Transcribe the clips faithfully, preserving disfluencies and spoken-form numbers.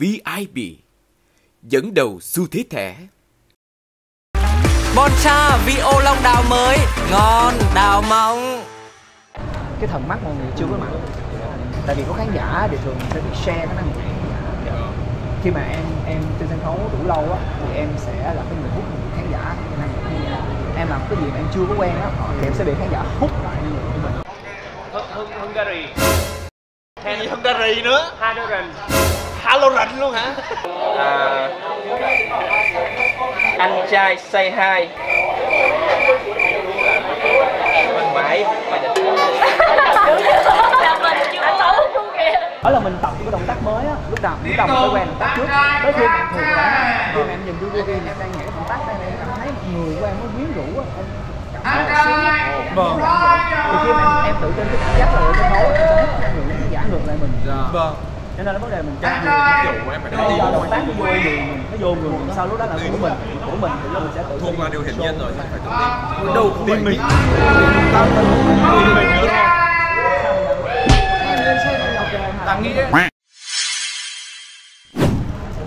vê i bê dẫn đầu xu thế thẻ. Boncha vi ô long đào mới ngon đào mong. Cái thần mắt mọi người chưa có mặt, tại vì có khán giả thì thường sẽ bị share cái năng lượng. Khi mà em em trên sân khấu đủ lâu á thì em sẽ là cái người hút khán giả. Em làm cái gì mà em chưa có quen á thì em sẽ bị khán giả hút lại năng lượng của mình. Hungary, Hungary, Hungary nữa, Hurricane, Hurricane luôn hả? À, anh trai Say Hi. Mình mãi. Đó là mình tập những cái động tác mới á, lúc nào cũng tập thói quen động tác trước. Tới khi mà thường là khi mà em nhìn vô video em đang nhảy động tác này, em cảm thấy người của em nó quyến rũ á. Anh trai vâng. Thì khi mà em tự tin cái cảm giác là cái nấu người nó giả ngược lại mình. Vâng. Cho nên là vấn đề mình chọn người động tác nó vô người mình, nó vô người mình, sau lúc đó là của mình, của mình thì mình sẽ tự tin. Thuộc là điều hiển nhiên rồi, phải tự tin. Đâu tin mình. Tao tin mình nữa. Tao nghĩ đấy.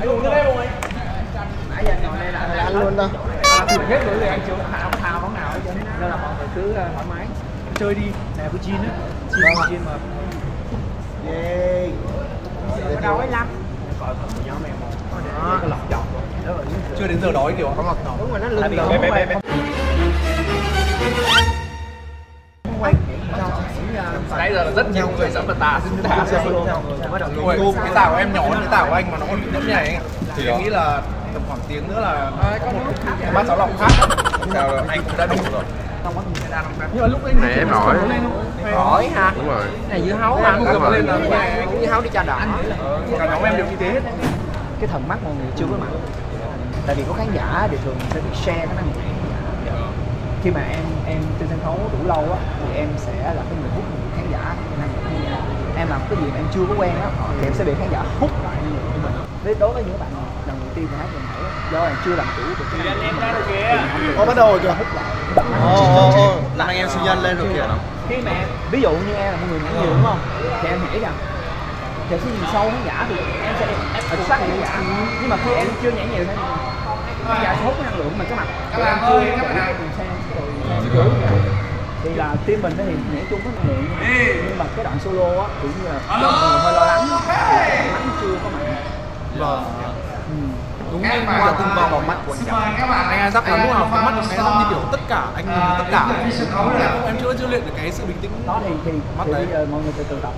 Anh uống cái đấy không anh? Nãy giờ ngồi đây là anh luôn đâu. Hết rồi thì anh chưa thao thao món nào hết trơn. Nên là mọi người cứ thoải mái chơi đi. Này có gin á, gin gin mà. Yeah. Ở đâu ấy lắm. Coi phần của nhóm em không? Đó. Cái lọc dọc rồi. Chưa đến giờ đói kiểu có lọc dọc. Đúng rồi nó lưng đỏ. Nãy giờ là rất nhiều người dẫm vào tà xin tà luôn. Cái tà của em nhỏ hơn cái tà của anh mà nó còn bị nhẫm nhảy anh ạ. Thì em nghĩ là tầm khoảng tiếng nữa là có một cái bát cháo lòng khác. Anh cũng đã đủ rồi. Nhưng mà lúc này em nổi. Nổi hả? Đúng rồi. Này dưa hấu mà anh gồm lên là dưa hấu đi trà đỏ. Cả nhóm em đều y tế hết. Cái thần mắt mọi người chưa có mặt. Tại vì có khán giả thì thường sẽ bị share cái năng lượng. Khi mà em em trên sân khấu đủ lâu á thì em sẽ là cái người hút người khán giả. Em làm cái gì mà em chưa có quen á thì em sẽ bị khán giả hút lại năng lượng của mình. Đối với những bạn lần đầu tiên mà hát mình hãy do em chưa làm chủ được cái năng lượng của mình. Có bắt đầu rồi kìa. Hút lại. Ồ, là anh em sinh nhân lên rồi kìa. Khi mà em, ví dụ như em là một người nhảy nhiều đúng không? Thì em nghĩ rằng thì sẽ nhìn sâu khán giả thì em sẽ ở sát khán giả. Nhưng mà khi em chưa nhảy nhiều thì khán giả sẽ hút cái năng lượng của mình cái mặt. Các bạn ơi, các bạn nào thì là team mình nó hiện nhảy chung với năng lượng nhưng mà cái đoạn solo á cũng như là hơi lo lắng, mắt chưa có mạnh. Vâng. Đúng qua từng vào vào mắt của anh. Anh An sắp là lúc nào mắt anh sắp như kiểu tất cả anh nhìn tất cả. Em chưa chưa luyện được cái sự bình tĩnh. Đó thì thì bây giờ mọi người từ từ tập.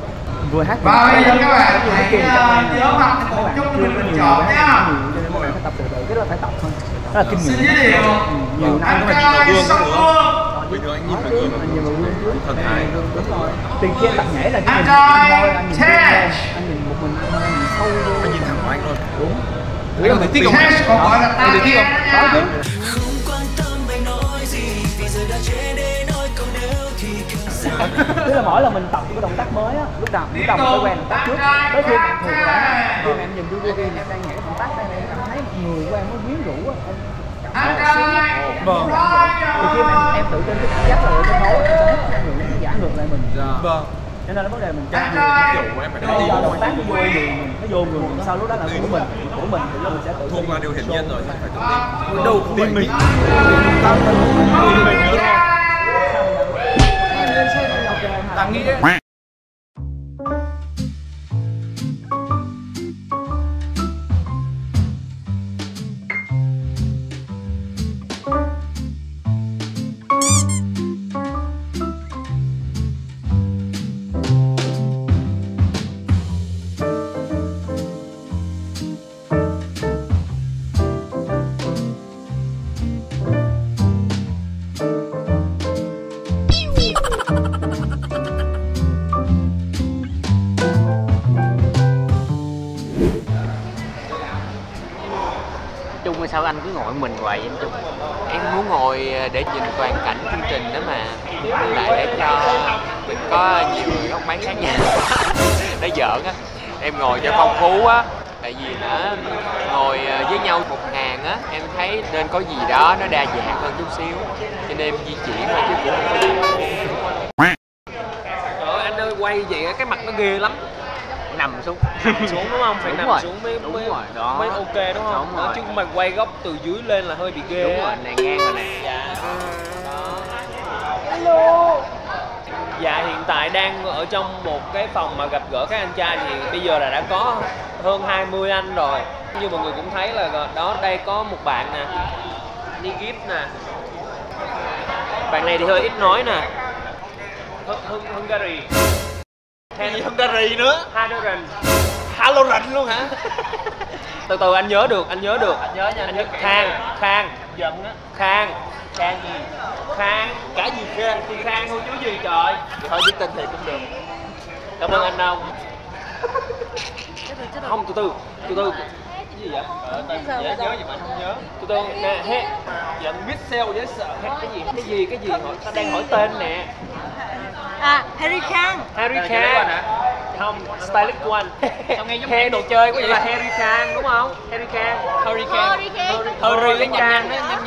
Vừa hát. Và bây giờ các bạn hãy nhớ mặt một chút cho mình chọn nhá. Các bạn phải tập từ từ, rất là phải tập thôi. Đó là kinh nghiệm. Nhiều năm các bạn nhìn vào gương các bạn. Bình thường anh nhìn vào gương anh nhìn vào gương trước. Thật hài. Đúng rồi. Tiền kia tập nhảy là cái nhìn. Anh nhìn một mình anh nhìn sâu vô. Anh nhìn thẳng vào anh luôn. Đúng. Anh còn thấy thích không? Có gọi là ta nghe nha. Không quan tâm mày nói gì vì giờ đã trễ đến nỗi câu nếu thì càng xa. Tức là mỗi lần mình tập cái động tác mới á, lúc nào cũng tập thói quen động tác trước. Tới khi mà thường là khi mà em nhìn vô video em đang nhảy động tác này em cảm thấy người của em nó quyến rũ á. Anh trai. Vâng. Thì khi mà em tự tin cái cảm giác là cái nấu người nó giả ngược lại mình. Vâng. Cho nên là vấn đề mình chọn người của em phải tự tin. Động tác nó vô người mình, nó vô người mình, sau lúc đó là của mình, của mình thì mình sẽ tự tin. Thuộc là điều hiển nhiên rồi, phải tự tin. Đâu tin mình. Tao tin mình nữa. Tao nghĩ đấy. Sao anh cứ ngồi mình hoài vậy chung? Em muốn ngồi để nhìn toàn cảnh chương trình đó mà, lại để cho mình có nhiều góc máy khác nhau. Để giỡn á, em ngồi cho phong phú á, tại vì nó ngồi với nhau một hàng á, em thấy nên có gì đó nó đa dạng hơn chút xíu, cho nên em di chuyển mà chứ cũng không có gì. Trời ơi anh ơi quay vậy cái mặt nó ghê lắm. nằm xuống. Nằm xuống đúng không? Phải đúng nằm rồi. Xuống mới, đúng mới, rồi. Đó. Mới ok đúng không? Đúng đó, chứ mà quay góc từ dưới lên là hơi bị ghê. Đúng rồi, này ngang rồi nè. Dạ. Hello. Dạ, hiện tại đang ở trong một cái phòng mà gặp gỡ các anh trai thì bây giờ là đã có hơn hai mươi anh rồi. Như mọi người cũng thấy là đó, đây có một bạn nè, Lee Gip nè. Bạn này thì hơi ít nói nè. Hungary. Hungary. Hungary nữa. HurryKnge. HurryKnge luôn hả? Từ từ anh nhớ được, anh nhớ được. Anh nhớ nha. Anh nhớ Khan, Khan. Giận á. Khan. Khan gì? Khan. Cả gì Khan? Thì Khan thôi chứ gì trời. Thôi biết tên thì cũng được. Cảm ơn anh ông. Không, từ từ. Từ từ. Gì vậy? Ờ, tên dễ nhớ gì mà anh không nhớ. Từ từ nè, hết. Giận Michelle với sợ hết cái gì? Cái gì? Cái gì? Họ đang hỏi tên nè. À, Harry Kane. Harry Kane. Không, Stylish One. Sao nghe giống cái đồ chơi của vậy? Là Harry Kane đúng không? Harry Kane. Hurricane. Hurricane.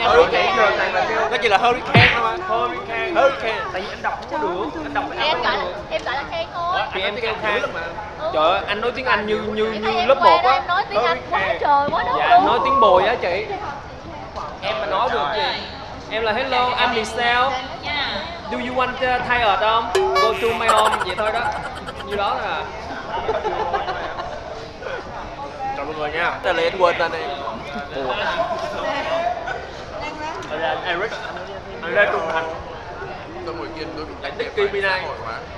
Hurricane. Nó chỉ là Hurricane thôi mà. Hurricane. Hurricane. Tại vì anh đọc không được. Anh đọc em gọi em gọi là Kane thôi. Thì em kêu Kane. Trời ơi, anh nói tiếng Anh như như như lớp một á. Em nói tiếng Anh quá trời quá đất luôn. Dạ, nói tiếng bồi á chị. Em mà nói được gì? Em là hello, I'm Michelle. Do you want uh, Thai ở không? Go to my home, vậy thôi đó. Như đó là. Chào mọi người nha. Tên là anh quên tên em. Đây là Eric. Anh Lê Trung Thành. Tôi ngồi kia tôi đánh Nicky Minaj.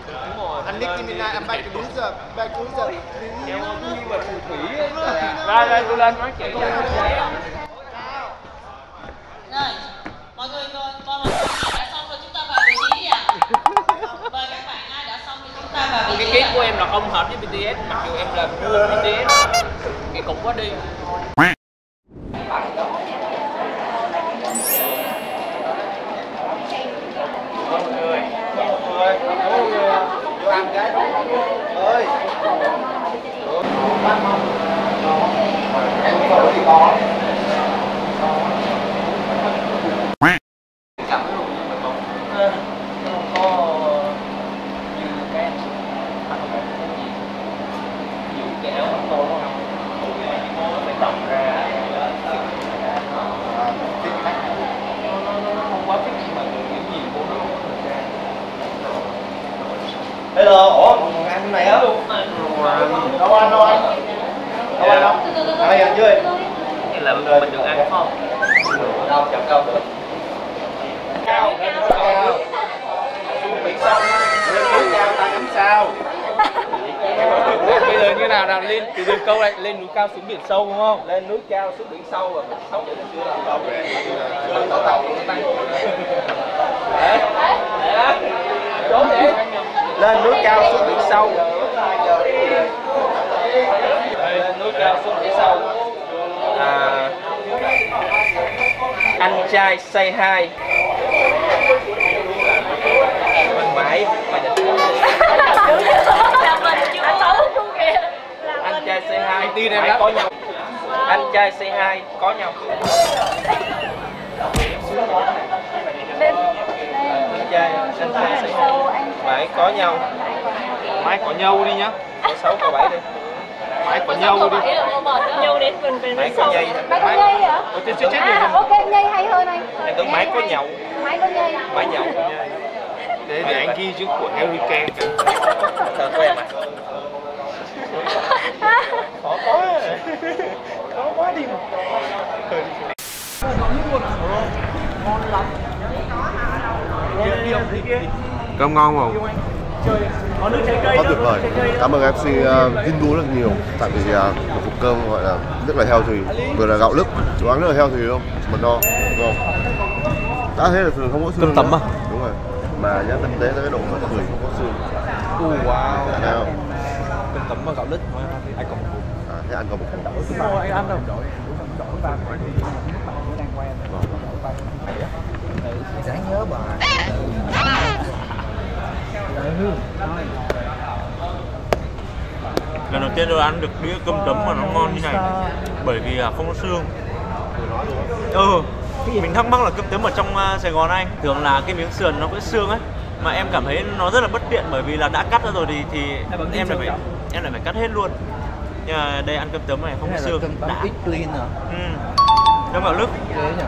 Đúng rồi. Anh Nicky Minaj, I'm back to user, back to user. Em không như mà phù thủy ấy. Ra đây tôi lên nói chuyện. Rồi, mọi người con mình đã xong rồi chúng ta vào vị trí ạ. Mời các bạn ai đã xong thì chúng ta vào vị trí. Cái kit của em là không hợp với bê tê ét, mặc dù em là mua bê tê ét. Cái cục quá đi. Con người, con người, con người. Làm cái đó con người. Ơi. Bác không? Em không có gì có. Hello, ủa, ăn cái này á? Đâu anh, đâu anh. Đâu anh đâu? Ai ăn chưa? Đây là mình được ăn đúng không? Đâu, chậm đâu được. Cao, cao. Xuống biển sông, lên cao ta cắm sao? Bây giờ như nào nào lên từ từ câu này lên núi cao xuống biển sâu đúng không? Lên núi cao xuống biển sâu rồi. Sâu giờ chưa làm đâu về. Chưa tàu tàu nó tăng. Đấy. Đấy. Trốn đi. Lên núi cao xuống biển sâu. Lên núi cao xuống biển sâu. À, anh trai Say Hi. Mình mãi. Anh trai Say Hi tin em có nhau. Anh trai Say Hi có nhau. Anh trai anh trai Say Hi. Mãi có nhau. Mãi có nhau đi nhá. Có sáu có bảy đi. Mãi có nhau đi. Nhau đến mình về mãi có nhây. Mãi có nhây hả? Chết chết chết. Ok nhây hay hơn anh. Em tưởng mãi có nhậu. Mãi có nhây. Mãi nhậu. Để để anh ghi chữ của Harry Kane. Thật quen mà. Khó quá. Khó quá đi. Ngon lắm. Cơm ngon không? Quá tuyệt vời. Cảm ơn ép xê Vindu rất nhiều. Tại vì một cục cơm gọi là rất là healthy. Vừa là gạo lứt, chú ăn rất là healthy luôn. Mật đo, ngon. Đã thế là thường không có xương. Cơm tấm à? Đúng rồi. Mà nhá, tinh tế tới cái độ mà người không có xương. Oh wow. Cơm tấm và gạo lứt. Anh có một cục. À, thế anh có một cục. Anh ăn đâu? Đáng nhớ bà. Lần đầu tiên tôi ăn được đĩa cơm tấm mà nó ngon như này, bởi vì không có xương. Ừ, mình thắc mắc là cơm tấm ở trong Sài Gòn anh thường là cái miếng sườn nó có xương ấy, mà em cảm thấy nó rất là bất tiện bởi vì là đã cắt ra rồi thì thì em lại phải em lại phải cắt hết luôn. Nhưng mà đây ăn cơm tấm này không có xương. Cơm tấm ít clean à? Ừ. Cơm gạo lứt. Thế nhỉ?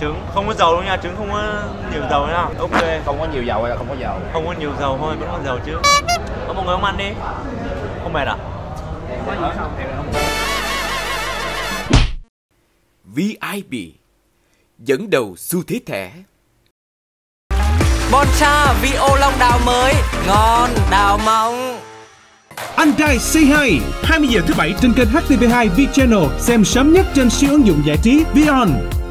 Trứng không có dầu đâu nha, trứng không có nhiều dầu nha. Ok. Không có nhiều dầu hay là không có dầu? Không có nhiều dầu thôi, vẫn có dầu chứ. Có một người không ăn đi. Không mệt à? Có gì không? vê i bê dẫn đầu xu thế thẻ. Boncha vi ô long đào mới, ngon đào mong. Anh trai Say Hi hai mươi giờ thứ bảy trên kênh hát tê vê hai V Channel, xem sớm nhất trên siêu ứng dụng giải trí VieON.